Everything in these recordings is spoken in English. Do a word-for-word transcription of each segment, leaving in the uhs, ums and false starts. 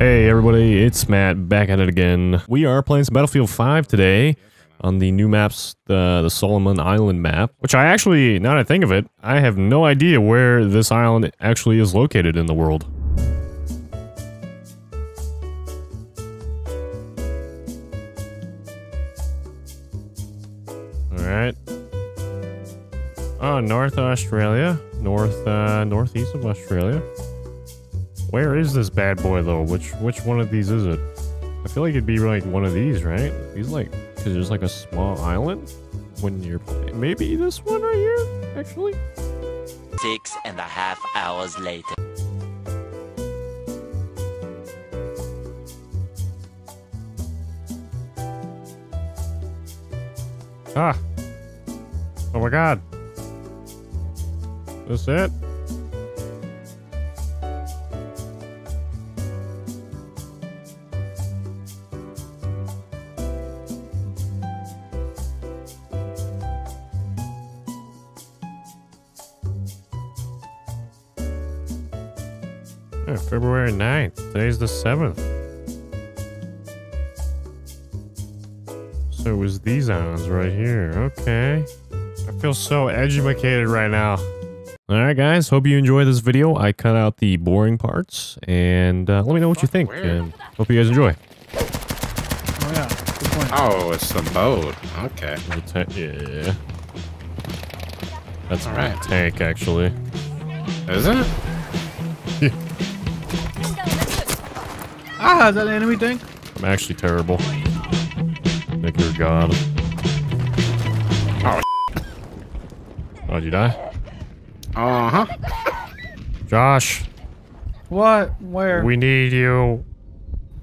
Hey everybody, it's Matt back at it again. We are playing some Battlefield five today on the new maps, the, the Solomon Island map, which I actually, now that I think of it, I have no idea where this island actually is located in the world. Alright. Oh, North Australia. North, uh, northeast of Australia. Where is this bad boy though? Which which one of these is it? I feel like it'd be like one of these, right? These like, because there's like a small island when you're playing. Maybe this one right here, actually. Six and a half hours later. Ah! Oh my God! Is this it? Yeah, February ninth. Today's the seventh. So it was these islands right here. Okay. I feel so edumacated right now. Alright guys, hope you enjoy this video. I cut out the boring parts. And uh, let me know what you think. And hope you guys enjoy. Oh yeah, good point. Oh, it's the boat. Okay. Yeah. That's my tank actually. Is it? Ah, is that an enemy tank? I'm actually terrible. Thank you, God. Oh, oh, did you die? Uh huh. Josh. What? Where? We need you.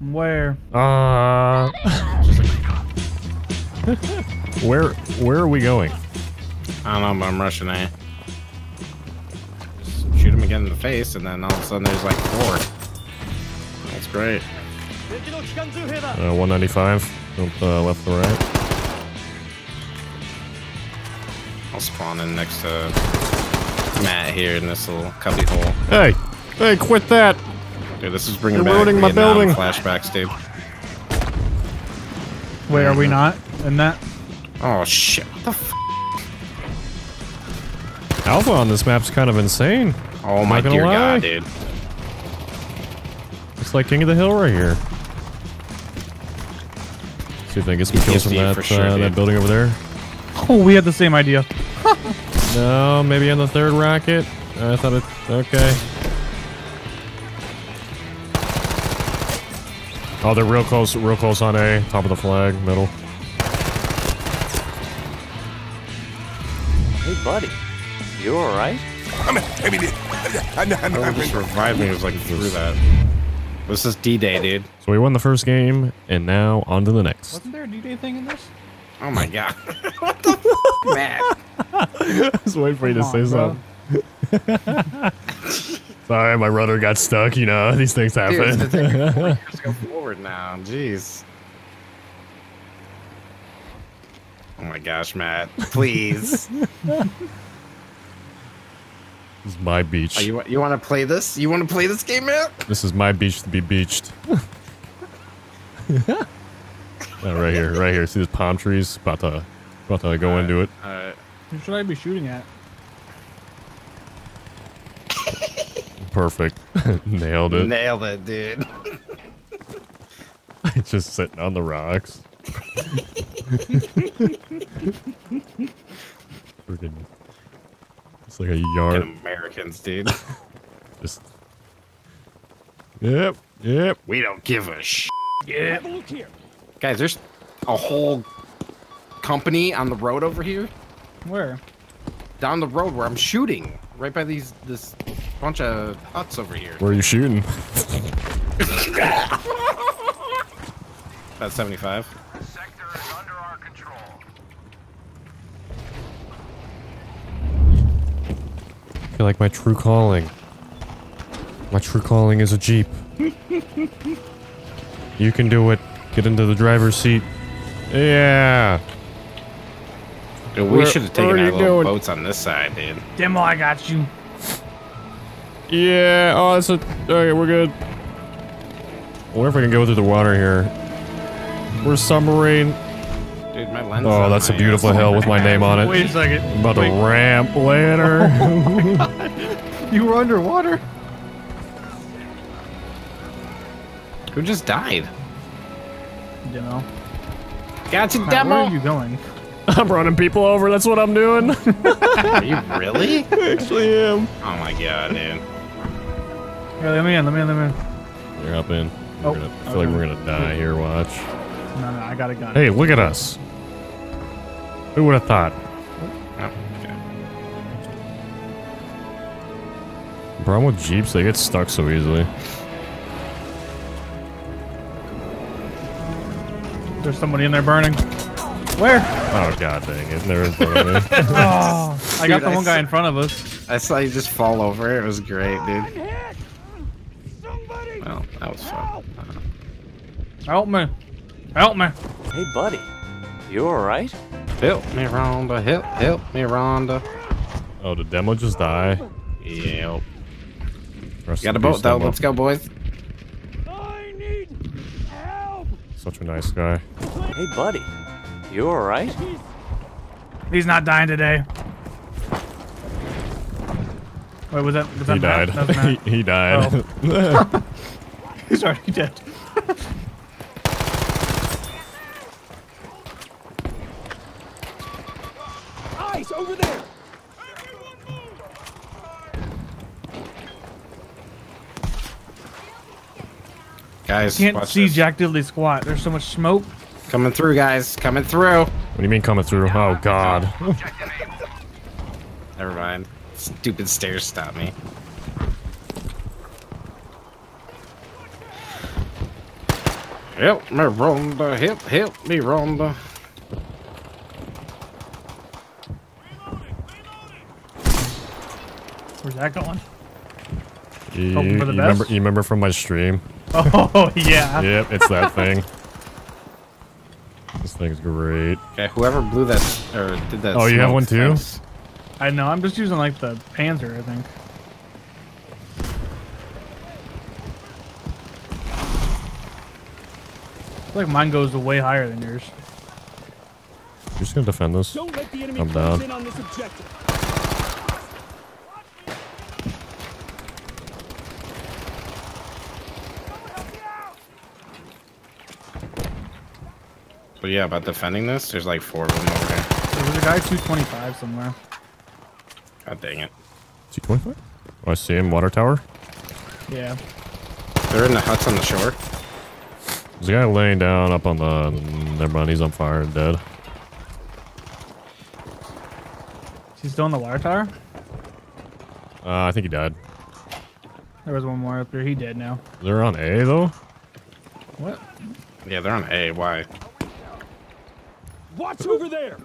Where? Uh. where? Where are we going? I don't know, but I'm rushing A. Just shoot him again in the face, and then all of a sudden there's like four. That's great. Uh, one ninety-five. Uh, left or right. I'll spawn in next to Matt here in this little cubby hole. Hey! Hey, quit that! Dude, this is bringing You're back ruining my building. Flashbacks, dude. Wait, are we not in that? Oh, shit. What the f? Alpha on this map's kind of insane. Oh, I'm my dear lie. God, dude. It's like King of the Hill right here. Let's see if I get some kills from that, sure, uh, that building over there. Oh, we had the same idea. No, maybe on the third rocket. I thought it. Okay. Oh, they're real close, real close on A. Top of the flag, middle. Hey, buddy. You all right? I'm just revived me. It was like through that. This is D-Day, dude. So we won the first game, and now on to the next. Wasn't there a D-Day thing in this? Oh my God. What the fuck, man? I was waiting for you to Come say on, something. Sorry, my rudder got stuck, you know, these things happen. Dude, let's go forward now, jeez. Oh my gosh, Matt, please. This is my beach. Oh, you you want to play this? You want to play this game, Matt? This is my beach to be beached. Oh, right here, right here. See these palm trees? About to, about to go uh, into it. Uh, Who should I be shooting at? Perfect. Nailed it. Nailed it, dude. It's just sitting on the rocks. Freaking. It's like a yard. Americans, dude. Just. Yep. Yep. We don't give a shit. Yep. Have a look here. Guys, there's a whole company on the road over here. Where? Down the road where I'm shooting. Right by these this bunch of huts over here. Where are you shooting? About seventy-five. The sector is under our control. I feel like my true calling. My true calling is a Jeep. You can do it. Get into the driver's seat. Yeah. Dude, we should have taken our little doing? boats on this side, dude. Demo, I got you. Yeah. Oh, that's a. Okay, we're good. wonder if we can go through the water here. We're submarine. Dude, my lens. Oh, that's a beautiful hill with my name on it. Wait a second. I'm about Wait. to ramp later. Oh my God. You were underwater. Who just died? You know. Got you, demo. Where are you going? I'm running people over. That's what I'm doing. Are you really? I actually am. Oh my God, dude. Hey, let me in. Let me in. Let me in. You're up in. You're oh, gonna, I feel okay. like we're gonna die here. Watch. No, no, I got a gun. Hey, look at us. Who would have thought? Oh, okay. Problem with Jeeps, they get stuck so easily. There's somebody in there burning. Where? Oh, God dang it. There is one of me. Oh, dude, I got the I one guy in front of us. I saw you just fall over. It was great, dude. Well, that was fun. Uh, help me. Help me. Hey, buddy. You alright? Help me, Rhonda. Help, help me, Rhonda. Oh, the demo just die? Yep. Rest got a boat, though. Demo. Let's go, boys. I need help. Such a nice guy. Hey, buddy. You alright? He's not dying today. Wait, was that? Was that he, died. That was he, he died. He died. Oh. He's already dead. Ice over there. Guys, you can't see this. Jack Diddley squat. There's so much smoke. Coming through, guys. Coming through. What do you mean coming through? Oh, God. Never mind. Stupid stairs stopped me. Help me, Rhonda. Help, help me, Rhonda. Where's that going? You, you, remember, you remember from my stream? Oh, yeah. Yep, it's that thing. This thing's great. Okay, whoever blew that or did that. Oh, you have one too? Things. I know. I'm just using like the Panzer, I think. I feel like mine goes way higher than yours. You're just gonna defend this. Don't let the enemy come down. In on this But yeah, about defending this, there's like four of them over here. There's a guy two twenty-five somewhere. God dang it. two twenty-five? Oh, I see him. Water tower? Yeah. They're in the huts on the shore. There's a guy laying down up on the... Never mind, he's on fire and dead. He's still in the water tower? Uh, I think he died. There was one more up here. He dead now. They're on A, though? What? Yeah, they're on A. Why? Watch over there.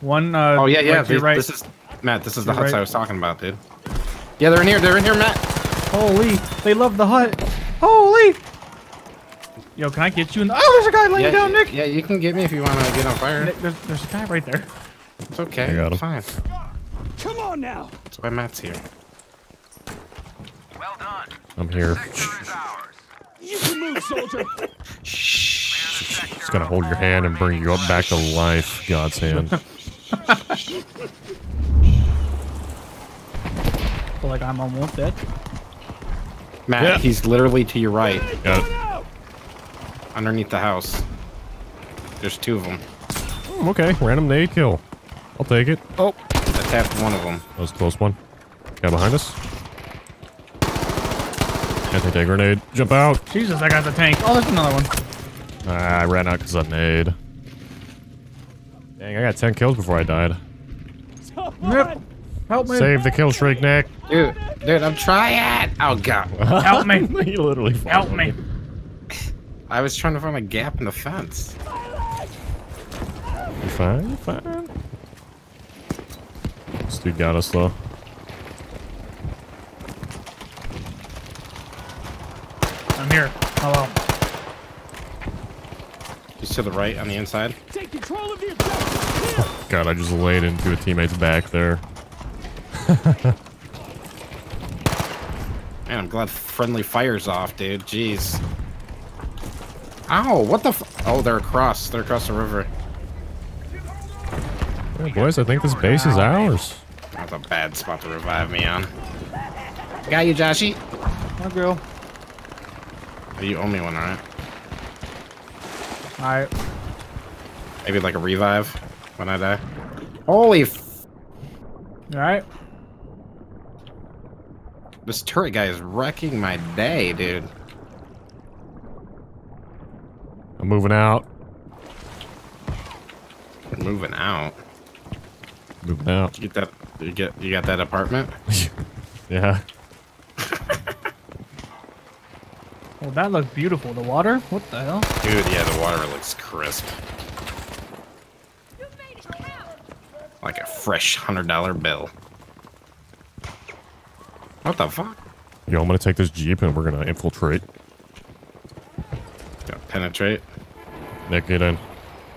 One. Uh, oh yeah, yeah. Right, right. This is Matt. This is the huts right. I was talking about, dude. Yeah, they're in here. They're in here, Matt. Holy, they love the hut. Holy. Yo, can I get you in? The oh, there's a guy laying yeah, down, Nick. Yeah, you can get me if you want to get on fire. Nick, there's, there's a guy right there. It's okay. I got him. Fine. Come on now. That's why Matt's here. Well done. I'm here. You can move, soldier. Shh. It's gonna hold your hand and bring you up back to life, God's hand. I feel like I'm almost dead. Matt, yeah. He's literally to your right. Got it. Underneath the house. There's two of them. Oh, okay, random nade kill. I'll take it. Oh, I tapped one of them. That was a close one. Guy behind us. Can't take that grenade. Jump out. Jesus, I got the tank. Oh, there's another one. Uh, I ran out because I nade. Dang, I got ten kills before I died. Yep. Help me. Save the kill streak, Nick. Dude, dude, I'm trying. Oh, God. Help me. You literally help me. me. I was trying to find a gap in the fence. You fine? You fine? This dude got us, though. I'm here. Hello. He's to the right on the inside. Take control of the oh, God, I just laid into a teammate's back there. Man, I'm glad friendly fire's off, dude. Jeez. Ow, what the f- Oh, they're across. They're across the river. Yeah, boys, I think this base is ours. That's a bad spot to revive me on. Got you, Joshy. My girl. You owe me one, alright? Alright. Maybe like a revive when I die. Holy f- Alright. This turret guy is wrecking my day, dude. I'm moving out. I'm moving out. Moving out. Did you get that? Did you get? You got that apartment? Yeah. Well, that looked beautiful. The water? What the hell? Dude, yeah, the water looks crisp. Like a fresh hundred dollar bill. What the fuck? Yo, I'm gonna take this Jeep and we're gonna infiltrate. Gotta penetrate. Nick, get in.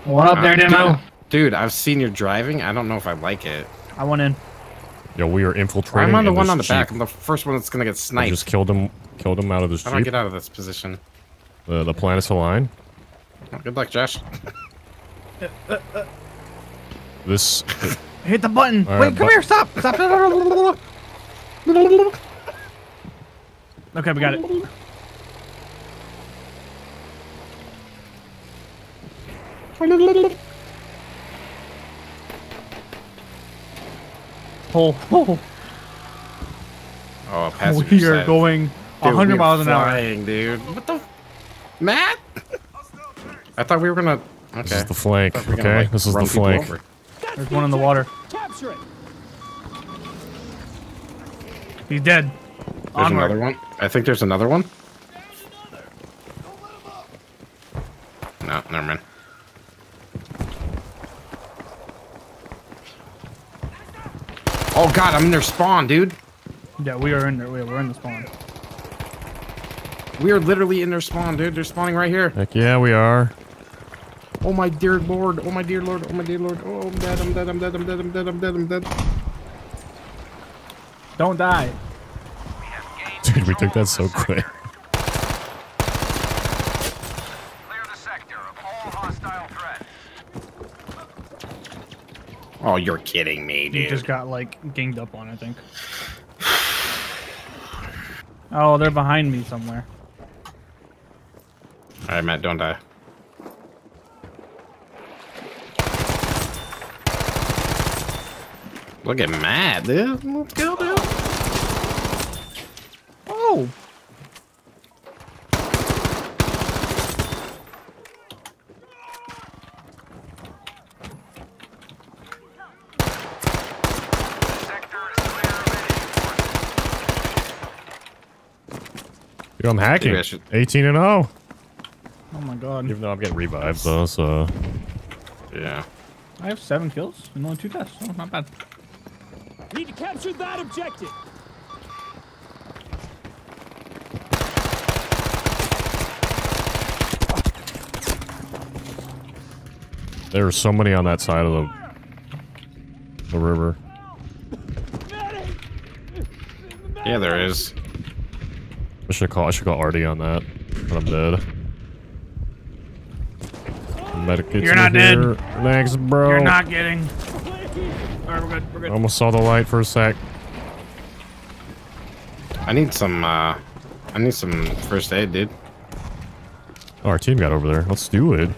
What up uh, there, Demo? Dude, dude, I've seen your driving. I don't know if I like it. I went in. Yo, we are infiltrating. I'm on the one on the Jeep. Back. I'm the first one that's gonna get sniped. I just killed him. Killed him out of this Jeep. How do I get out of this position? Uh, the plan is aligned. Oh, good luck, Josh. uh, uh, uh. This. Uh, Hit the button. Wait, right, come but here. Stop. Stop. Okay, we got it. Oh, oh. Oh, passenger side. We are going one hundred miles an hour. Flying, dude. What the? Matt? I thought we were gonna. Okay. This is the flank. We okay, gonna, like, this is the flank. There's one in the water. Capture it. He's dead. There's Onward. Another one. I think there's another one. No, never mind. Oh god, I'm in their spawn, dude. Yeah, we are in there. We are, we're in the spawn. We are literally in their spawn, dude. They're spawning right here. Heck yeah, we are. Oh my dear lord. Oh my dear lord. Oh my dear lord. Oh, I'm dead. I'm dead. I'm dead. I'm dead. I'm dead. I'm dead. I'm dead. Don't die. Dude, we took that so quick. Oh, you're kidding me, dude. You just got, like, ganged up on, I think. Oh, they're behind me somewhere. Alright, Matt, don't die. Look at Matt, dude. Let's go, dude. Oh! Yo, I'm hacking. eighteen and oh. Oh my god. Even though I'm getting revived though, so. Yeah. I have seven kills and only two deaths. Oh, not bad. Need to capture that objective. There are so many on that side of the, the river. Yeah, there is. I should call. I should call Artie on that, but I'm dead. Medicate You're not here. Dead. Thanks, bro. You're not getting. Alright, we're good. We're good. I almost saw the light for a sec. I need some. Uh, I need some first aid, dude. Oh, our team got over there. Let's do it.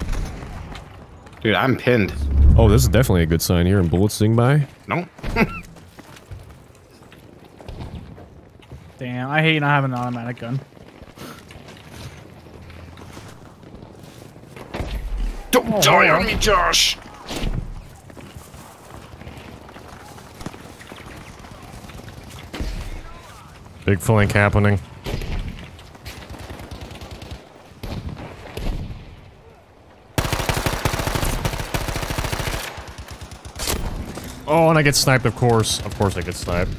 Dude, I'm pinned. Oh, this is definitely a good sign here. And bullets sing by. No. Damn, I hate not having an automatic gun. Don't oh, die on me, Josh! Big flank happening. Oh, and I get sniped, of course. Of course I get sniped.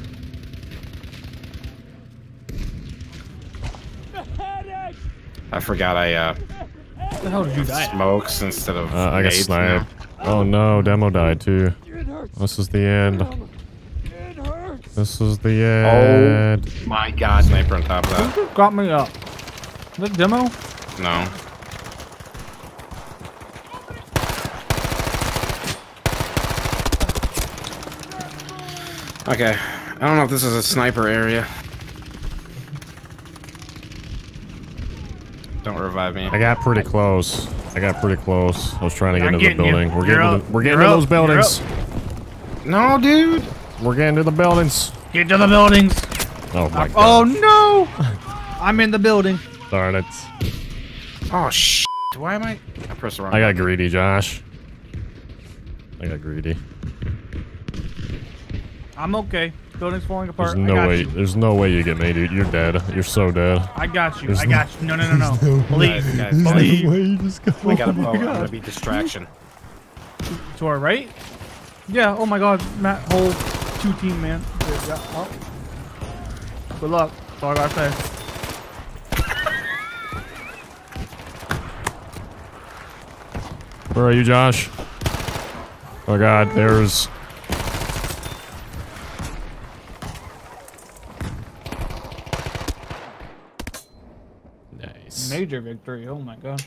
I forgot I, uh, what the hell did you die? Smokes instead of uh, I got sniped. Oh no, Demo died too. This is the end. It hurts. This is the end. Oh my god, sniper on top of that. You got me up. Is that demo? No. Okay. I don't know if this is a sniper area. Don't revive me. I got pretty close. I got pretty close. I was trying to get I'm into the building. You. We're You're getting, to the, we're getting to those buildings. No, dude. We're getting to the buildings. Get to the buildings. Oh my uh, god. Oh no! I'm in the building. Darn it. Oh shit. Why am I? I pressed the wrong. I got button. greedy, Josh. I got greedy. I'm okay. Building's falling apart. There's no I got way. You. There's no way you get me, dude. You're dead. You're so dead. I got you. There's I got you. No, no, no, no. Please, guys. Please. We gotta blow. There's gotta be distraction. To our right. Yeah. Oh my God, Matt. Whole two team, man. Yeah, oh. Good luck. That's all I gotta say. Where are you, Josh? Oh God, there's. Major victory, oh my god.